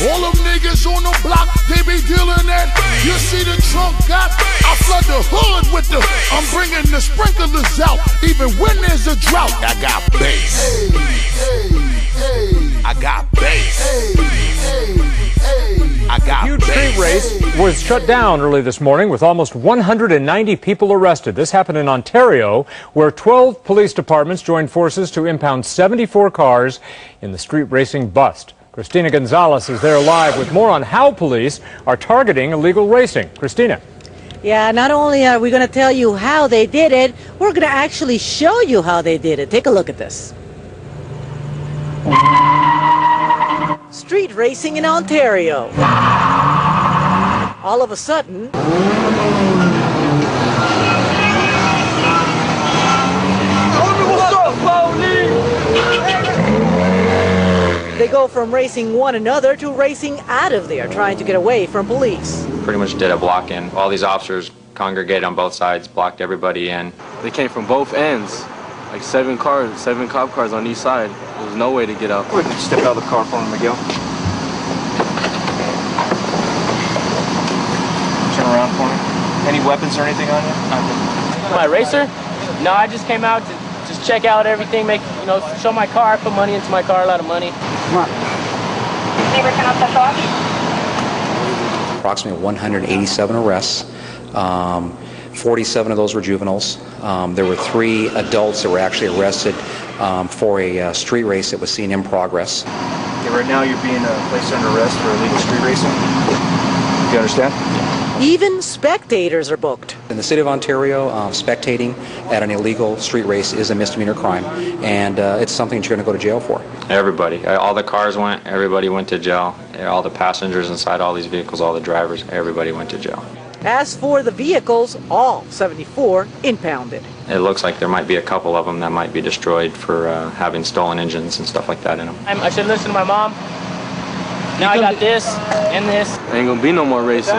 All them niggas on the block, they be dealing that. You see the trunk got, I flood the hood with the. I'm bringing the sprinklers out, even when there's a drought. I got bass. I got bass. A huge street race was shut down early this morning with almost 190 people arrested. This happened in Ontario, where 12 police departments joined forces to impound 74 cars in the street racing bust. Christina Gonzalez is there live with more on how police are targeting illegal racing. Christina. Yeah, not only are we going to tell you how they did it, we're going to actually show you how they did it. Take a look at this. Street racing in Ontario. All of a sudden, they go from racing one another to racing out of there, trying to get away from police. Pretty much did a block-in. All these officers congregated on both sides, blocked everybody in. They came from both ends. Like seven cop cars on each side. There's no way to get out. Go ahead and step out of the car for me, Miguel. Turn around for me. Any weapons or anything on you? My racer? No, I just came out to just check out everything, make, you know, show my car, put money into my car, a lot of money. Come on. Neighbor, can I touch off? Approximately 187 arrests. 47 of those were juveniles. There were 3 adults that were actually arrested for a street race that was seen in progress. Okay, right now you're being placed under arrest for illegal street racing. Do you understand? Even spectators are booked. In the city of Ontario, spectating at an illegal street race is a misdemeanor crime, and it's something that you're going to go to jail for. Everybody. All the cars went. Everybody went to jail. All the passengers inside all these vehicles, all the drivers, everybody went to jail. As for the vehicles, all 74 impounded. It looks like there might be a couple of them that might be destroyed for having stolen engines and stuff like that in them. I should listen to my mom. Now I got this and this. There ain't gonna be no more racing.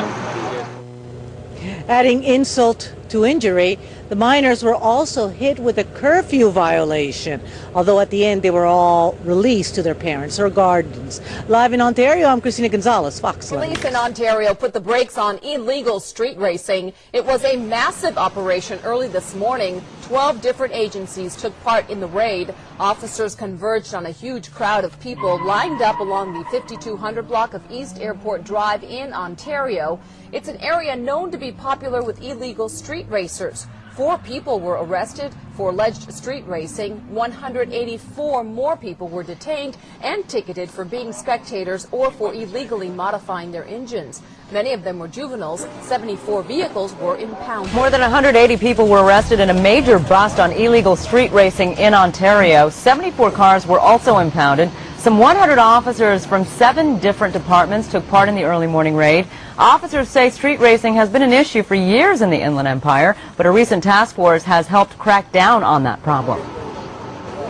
Adding insult to injury, the minors were also hit with a curfew violation, although at the end they were all released to their parents or guardians. Live in Ontario, I'm Christina Gonzalez, Fox 11. Police in Ontario put the brakes on illegal street racing. It was a massive operation early this morning. 12 different agencies took part in the raid. Officers converged on a huge crowd of people lined up along the 5200 block of East Airport Drive in Ontario. It's an area known to be popular with illegal street racers. 4 people were arrested for alleged street racing. 184 more people were detained and ticketed for being spectators or for illegally modifying their engines. Many of them were juveniles. 74 vehicles were impounded. More than 180 people were arrested in a major bust on illegal street racing in Ontario. 74 cars were also impounded. Some 100 officers from 7 different departments took part in the early morning raid. Officers say street racing has been an issue for years in the Inland Empire, but a recent task force has helped crack down on that problem.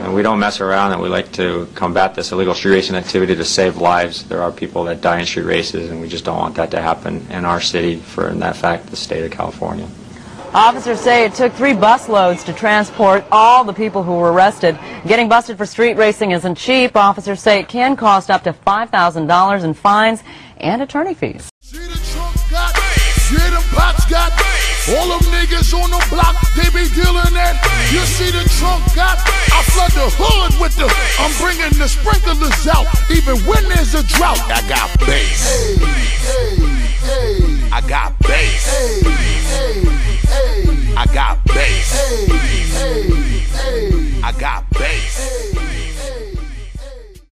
And we don't mess around, and we like to combat this illegal street racing activity to save lives. There are people that die in street races, and we just don't want that to happen in our city, for, in that fact, the state of California. Officers say it took 3 busloads to transport all the people who were arrested. Getting busted for street racing isn't cheap. Officers say it can cost up to $5,000 in fines and attorney fees. See the trunk got, see the pops got, all them niggas on the block, they be dealing that. You see the trunk got, I flood the hood with the. I'm bringing the sprinklers out, even when there's a drought. I got bass.